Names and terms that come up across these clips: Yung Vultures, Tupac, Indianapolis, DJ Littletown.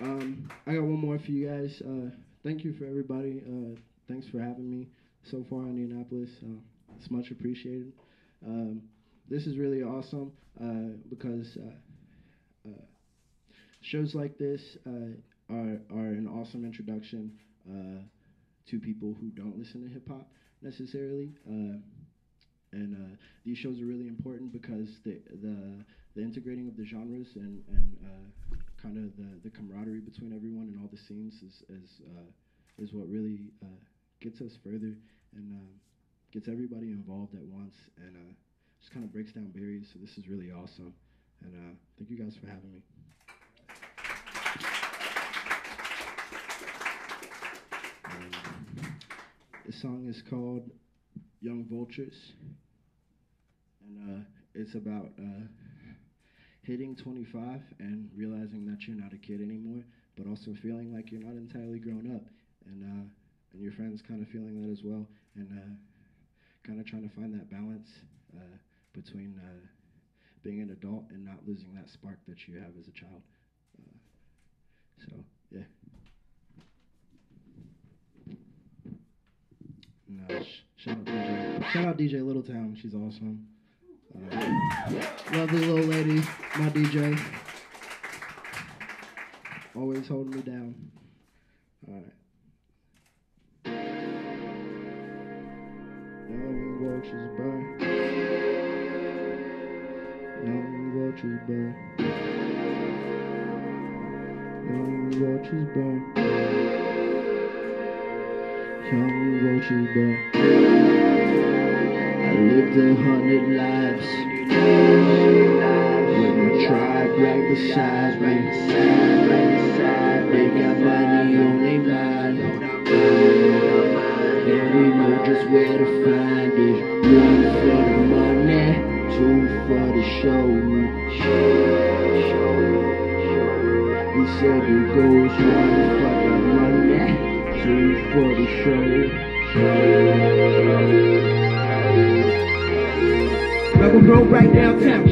I got one more for you guys. Thank you for everybody. Thanks for having me so far in Indianapolis. It's much appreciated. This is really awesome because shows like this are an awesome introduction to people who don't listen to hip hop necessarily. And these shows are really important because the integrating of the genres and kind of the camaraderie between everyone and all the scenes is what really gets us further and gets everybody involved at once and just kind of breaks down barriers. So this is really awesome, and thank you guys for having me. This song is called Yung Vultures, and it's about hitting 25 and realizing that you're not a kid anymore, but also feeling like you're not entirely grown up, and your friends kind of feeling that as well, and kind of trying to find that balance between being an adult and not losing that spark that you have as a child. So yeah. No, shout out DJ Littletown. She's awesome. Lovely little lady, my DJ. Always holding me down. All right. Yung vultures burn. Yung vultures burn. Yung vultures burn. Yung vultures burn. I lived 100 lives. With my tribe right beside me, they got money on their mind, and we know just where to find it. One for the money, two for the show. We said it goes one for the money, two for the show. Rebel Road right downtown.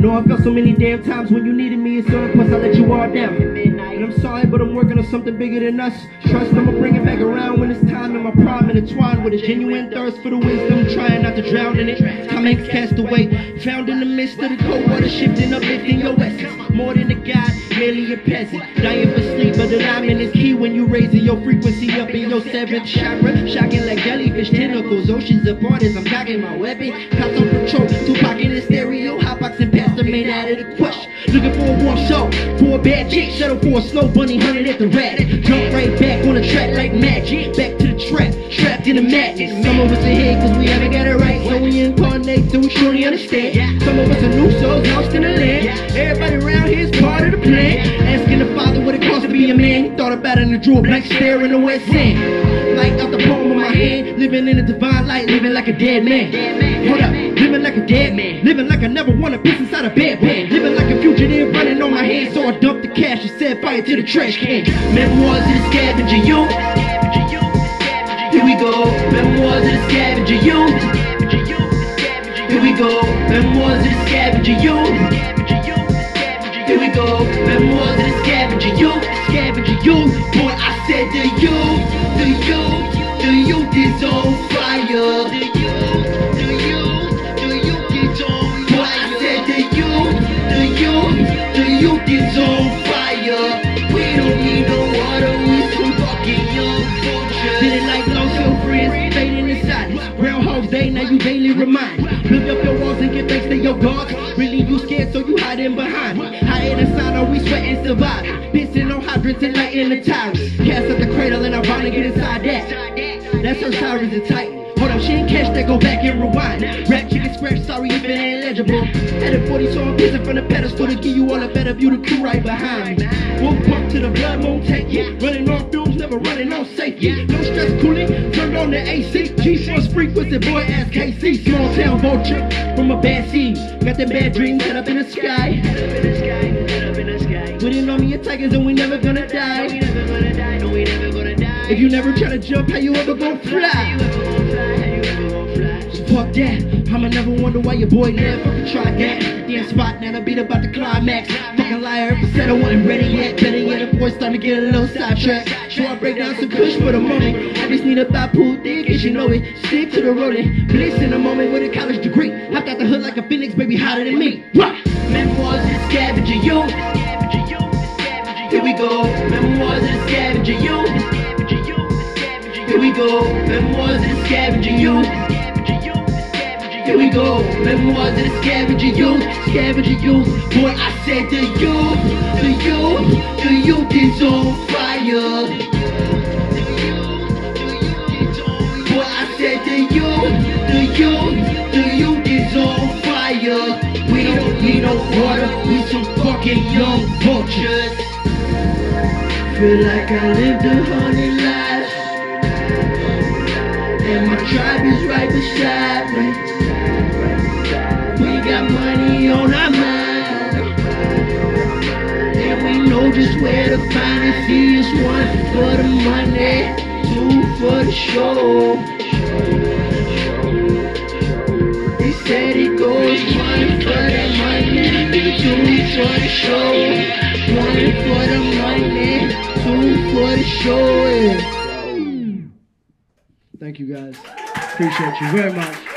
Know I felt so many damn times when you needed me, and certain points I let you all down. And I'm sorry, but I'm working on something bigger than us. Trust, I'ma bring it back around when it's time. And my prime intertwined with a genuine thirst for the wisdom, trying not to drown in it. Time ain't cast away, found in the midst of the cold water, shifting, uplifting your essence. More than a god, merely a peasant, dying for sleep, but alignment is key when you raising your frequency up in your 7th chakra. Shocking like jellyfish tentacles, oceans apart as I'm cocking my weapon. Cops on patrol, Tupac in the stereo, hotbox and pastor made out of the question. Looking for a warm soul, for a bad chick, settle for a slow bunny hunting at the rat. Jump right back on the track like magic, back to the trap, trapped in the madness. Some of us are here cause we haven't got it right, so we incarnate so we surely understand. Some of us are new souls lost in the land, everybody around here is part of the plan. Asking the father what it cost to be a man, he thought about it and drew a blank stare in the wet sand. Light out the palm of my hand, living in a divine light, living like a dead man. Hold up, living like a dead man, living like I never want a piss inside a bedpan, living like a fugitive running on my hands. So I dumped the cash and set fire to the trash can. Memoirs of the scavenger, you. Here we go. Memoirs of the scavenger, you. Here we go. Memoirs of the scavenger, you. Here we go, memoirs of the scavenger you, boy I said do you get on fire, do you get on fire, boy I said do you get on fire, we don't need no water, we so fucking young vultures, did it like lost your friends, fading in silence, Groundhog Day, now you daily remind, build up your walls and get thanks to your gods, really you scared so you hiding behind me. Inside, are we sweating, surviving? Pissing on hydrants and lighting the towers. Cast out the cradle and I'm trying to get inside that. That's her sirens and Titan. Hold up, she ain't catch that, go back and rewind. Rap chicken scratch, sorry if it ain't legible. At a 40, so I'm pissing from the pedestal to give you all a better view to crew right behind. Wolf pump to the blood, won't take it. Running on fumes, never running on safety. No stress cooling, turned on the AC. G-Force frequency, boy, ass KC. Small town vulture from a bad seed. Got that bad dream, head up in the sky. Waiting on me and tigers and we never gonna die. No, we never gonna die. No, we never gonna die. If you never try to jump, how you ever gonna fly? Fuck that. I'ma never wonder why your boy never fucking tried that. Damn spot, now I'm beat about the climax. Fucking liar, if I said I wasn't ready yet. Better yet, the boy's starting to get a little sidetracked. Sure, I break down some push for the moment. I just need a bipool dick, as you know it. Stick to the road and bliss in a moment with a college degree. Hopped out the hood like a phoenix, baby, hotter than me. Memoirs of the scavenger, you. Here we go. Memoirs of the scavenger, you. Here we go, memoirs of the scavenger you. Here we go, memoirs of the scavenger you, scavenger you. Boy, I said the youth is on fire. Boy, I said the youth is on fire. We don't need no water, we some fucking young vultures. Feel like I lived a 100 lives. And my tribe is right beside me. We got money on our mind, and we know just where to find it. See, it's one for the money, two for the show. They said it goes one for the money, two for the show. One for the money, two for the show. Thank you guys. Appreciate you very much.